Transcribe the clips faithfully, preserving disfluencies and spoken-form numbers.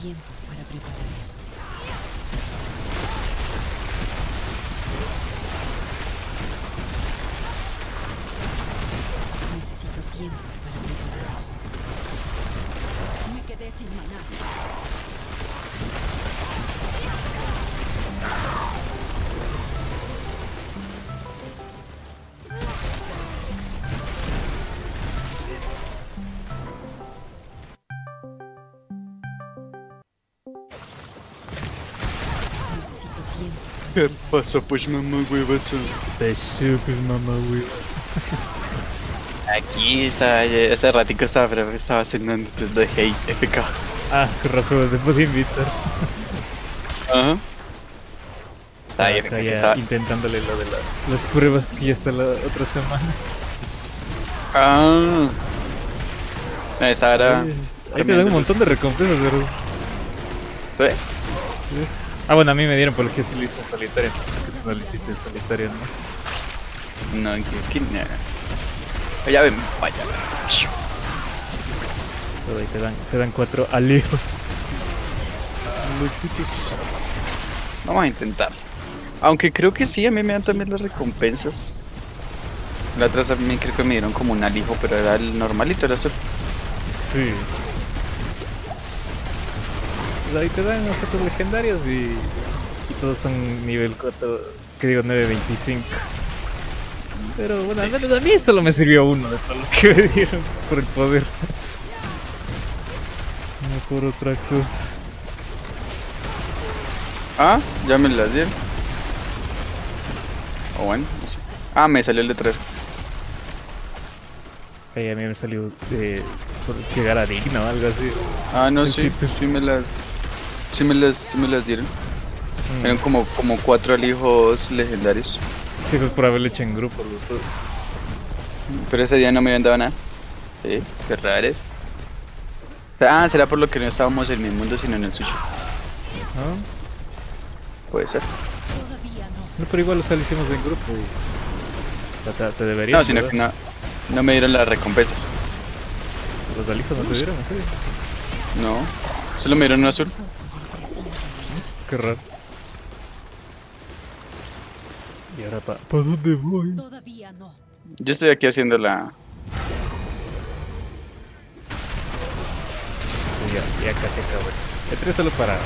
tiempo para preparar eso. Necesito tiempo para preparar eso. Me quedé sin maná. Passa pôs mamãe goivação. Deixa pôs mamãe goivação. Aqui está, essa ratinha estava, estava assinando tudo da F K. Ah, com razão, depois de invitar. Aham. Está aí, está tentando ler lo de las, las pruebas que ya está la otra semana. Ah. No, esa era. Ahí te dan un montón de recompensas, ¿verdad? ¿Sí? Ah, bueno, a mí me dieron por lo que se lo hice en solitario, entonces no lo hiciste en solitario, ¿no? No, que nada. Ya ven, vaya. Todo ahí te dan, te dan cuatro alios. Vamos a intentarlo. Aunque creo que sí, a mí me dan también las recompensas. La otra vez a mí creo que me dieron como un alijo, pero era el normalito, el azul. Sí. Ahí te dan objetos legendarios y, y todos son nivel cuatro, que digo nueve veinticinco. Pero bueno, al menos a mí solo me sirvió uno de todos los que me dieron por el poder. No por otra cosa. Ah, ya me las dieron. O oh, bueno, no sé. Ah, me salió el letrero. Okay, a mí me salió eh, por llegar a digno o algo así. Ah, no, sí, sí me las... Si sí me las, sí me las dieron. Mm. Eran como, como cuatro alijos legendarios. Sí, eso es por haberle hecho en grupo los dos. Pero ese día no me habían dado nada. Sí, qué raro. Ah, será por lo que no estábamos en mi mundo sino en el suyo. ¿Ah? Puede ser. No, pero igual los hicimos en grupo y... Te, te deberían. No, sino ¿verdad? Que no, no me dieron las recompensas. ¿Los alijos no, no te dieron? ¿En serio? No, solo me dieron un azul. Qué raro. Y ahora pa... ¿Para dónde voy? Todavía no. Yo estoy aquí haciendo la... Ya, ya casi acabo esto. Entré solo para...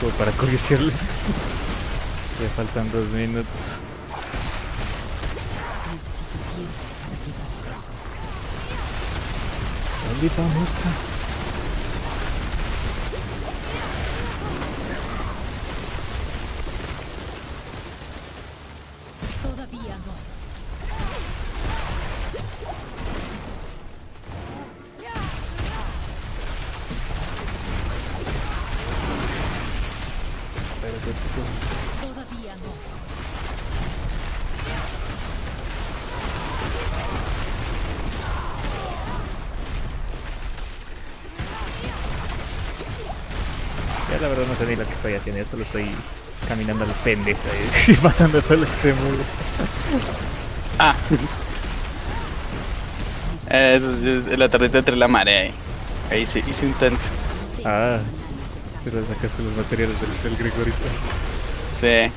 Como para colisionarle. Ya faltan dos minutos. ¿Dónde vamos? La verdad no sé ni lo que estoy haciendo, yo solo estoy caminando a los pendejos y matando a todo lo que se mueve. Ah. Eso es la tarjeta entre la marea ahí. Ahí hice, hice un tanto. Ah. Pero sacaste los materiales del, del Gregorito. Sí.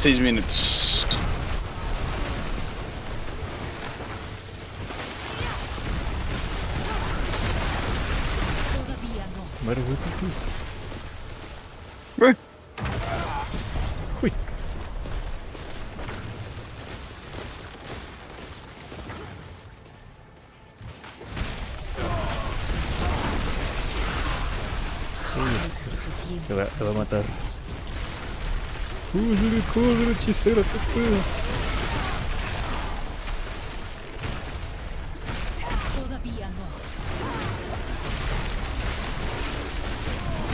seis minutos. Muero, güey. Uy. Te va, te va a matar. Cúdele, cúdele, hechicero, te puedes. Todavía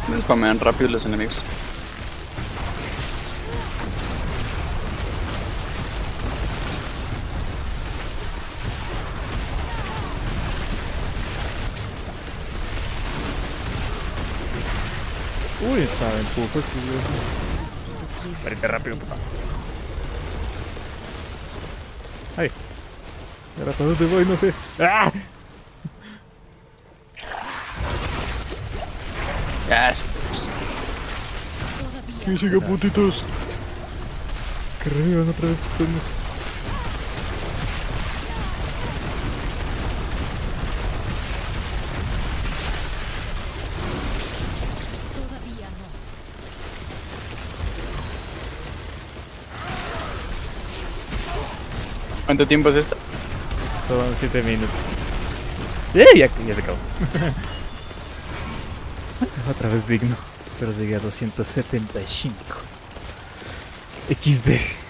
no. Me spamean rápido los enemigos. Uy, esa empujo estúpido. Vente rápido, puta. Ay. ¿Y ahora cuando te voy? No sé. ¡Ah! ¡Ah! ¡Que llega, putitos! ¡Que revivan otra vez estos coños! ¿Cuánto tiempo es esto? Son siete minutos. ¡Eh! Ya, ya se acabó. Otra vez digno. Pero llegué a doscientos setenta y cinco equis de.